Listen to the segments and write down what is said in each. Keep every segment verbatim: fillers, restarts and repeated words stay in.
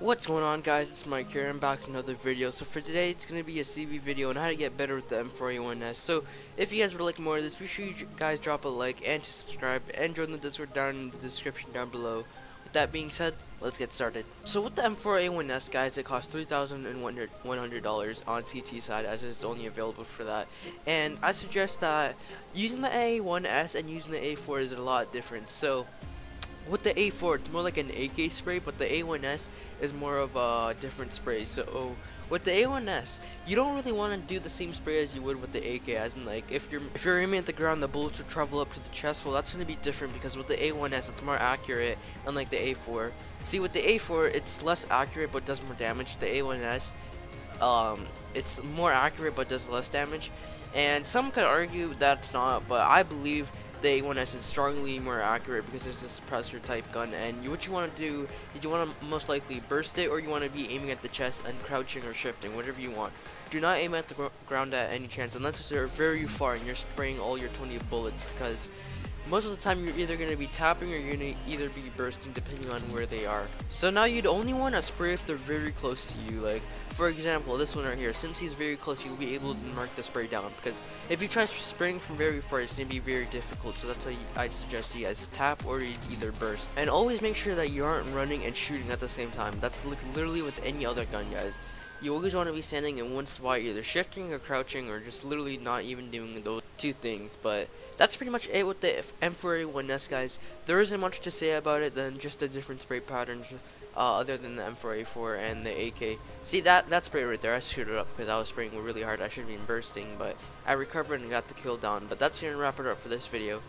What's going on, guys? It's Mike here. I'm back with another video. So for today, it's going to be a C B video on how to get better with the M four A one S. So if you guys would like more of this, be sure you guys drop a like and to subscribe and join the Discord down in the description down below. With that being said, let's get started. So with the M four A one S, guys, it costs three thousand one hundred dollars on C T side, as it's only available for that. And I suggest that using the A one S and using the A four is a lot different. So with the A four, it's more like an A K spray, but the A one S is more of a different spray. So with the A one S, you don't really want to do the same spray as you would with the A K, as in, like, if you're if you're aiming at the ground, the bullets will travel up to the chest. Well, that's going to be different, because with the A one S, it's more accurate, unlike the A four. See, with the A four, it's less accurate but does more damage. The A one S, um, it's more accurate but does less damage, and some could argue that's not, but I believe the A one S is strongly more accurate because it's a suppressor type gun, and you, what you want to do is you want to most likely burst it, or you want to be aiming at the chest and crouching or shifting, whatever you want. Do not aim at the gr ground at any chance, unless they're very far and you're spraying all your twenty bullets, because most of the time you're either going to be tapping or you're going to either be bursting, depending on where they are. So now you'd only want to spray if they're very close to you. Like, for example, this one right here, since he's very close, you'll be able to mark the spray down, because if you try spraying from very far, it's going to be very difficult. So that's why I suggest you guys tap or you either burst. And always make sure that you aren't running and shooting at the same time. That's like literally with any other gun, guys. You always want to be standing in one spot, either shifting or crouching, or just literally not even doing those two things. But that's pretty much it with the M four A one S, guys. There isn't much to say about it than just the different spray patterns, uh, other than the M four A four and the A K. See, that that spray right there, I screwed it up because I was spraying really hard. I should have been bursting, but I recovered and got the kill down. But that's going to wrap it up for this video.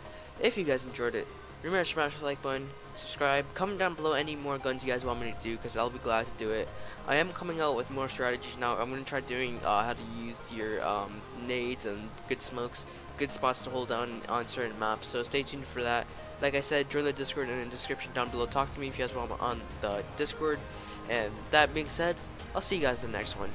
If you guys enjoyed it, remember to smash the like button, subscribe, comment down below any more guns you guys want me to do, because I'll be glad to do it. I am coming out with more strategies now. I'm going to try doing uh, how to use your um, nades and good smokes, good spots to hold down on certain maps, so stay tuned for that. Like I said, join the Discord in the description down below. Talk to me if you guys want on the Discord. And that being said, I'll see you guys in the next one.